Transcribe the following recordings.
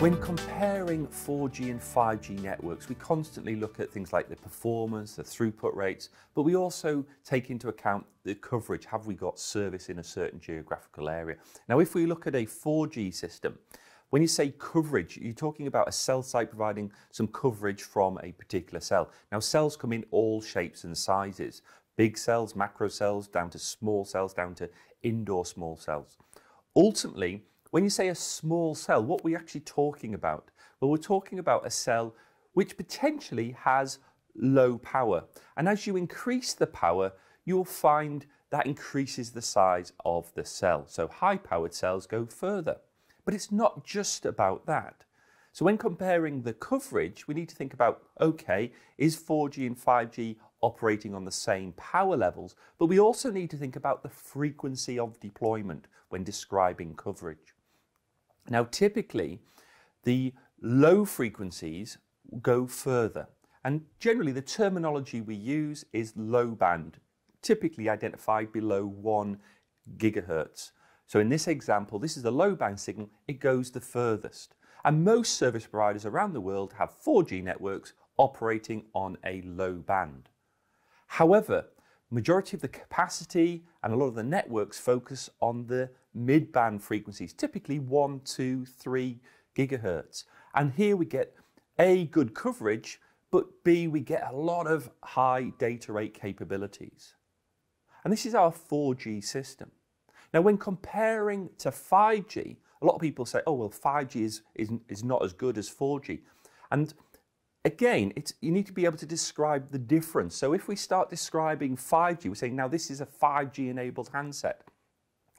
When comparing 4G and 5G networks, we constantly look at things like the performance, the throughput rates, but we also take into account the coverage. Have we got service in a certain geographical area? Now, if we look at a 4G system, when you say coverage, you're talking about a cell site providing some coverage from a particular cell. Now, cells come in all shapes and sizes, big cells, macro cells, down to small cells, down to indoor small cells. Ultimately, when you say a small cell, what are we actually talking about? Well, we're talking about a cell which potentially has low power. And as you increase the power, you'll find that increases the size of the cell. So high-powered cells go further. But it's not just about that. So when comparing the coverage, we need to think about, okay, is 4G and 5G operating on the same power levels? But we also need to think about the frequency of deployment when describing coverage. Now, typically, the low frequencies go further, and generally the terminology we use is low band, typically identified below 1 GHz. So in this example, this is a low band signal, it goes the furthest. And most service providers around the world have 4G networks operating on a low band. However, majority of the capacity and a lot of the networks focus on the mid-band frequencies, typically 1, 2, 3 GHz. And here we get A, good coverage, but B, we get a lot of high data rate capabilities. And this is our 4G system. Now, when comparing to 5G, a lot of people say, oh, well, 5G is not as good as 4G. And again, you need to be able to describe the difference. So if we start describing 5G, we're saying, now this is a 5G-enabled handset.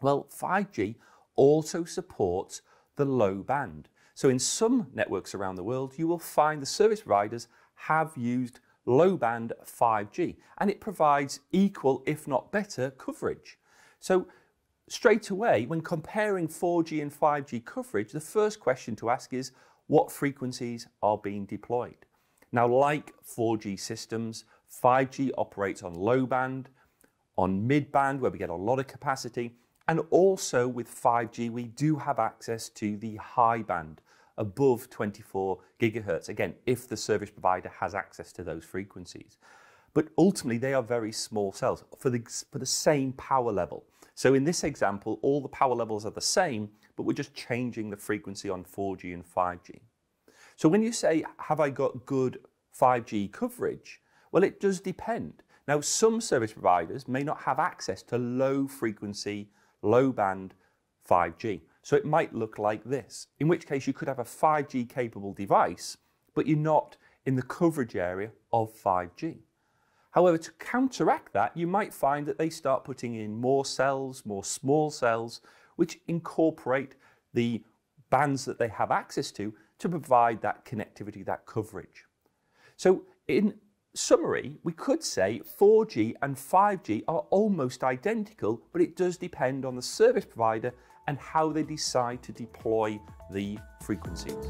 Well, 5G also supports the low band. So in some networks around the world, you will find the service providers have used low band 5G, and it provides equal, if not better, coverage. So straight away, when comparing 4G and 5G coverage, the first question to ask is, what frequencies are being deployed? Now, like 4G systems, 5G operates on low band, on mid band, where we get a lot of capacity, and also with 5G, we do have access to the high band, above 24 GHz, again, if the service provider has access to those frequencies. But ultimately, they are very small cells for the same power level. So in this example, all the power levels are the same, but we're just changing the frequency on 4G and 5G. So when you say, have I got good 5G coverage? Well, it does depend. Now, some service providers may not have access to low frequency, low band 5G. So it might look like this, in which case you could have a 5G capable device, but you're not in the coverage area of 5G. However, to counteract that, you might find that they start putting in more cells, more small cells, which incorporate the bands that they have access to provide that connectivity, that coverage. So in summary, we could say 4G and 5G are almost identical, but it does depend on the service provider and how they decide to deploy the frequencies.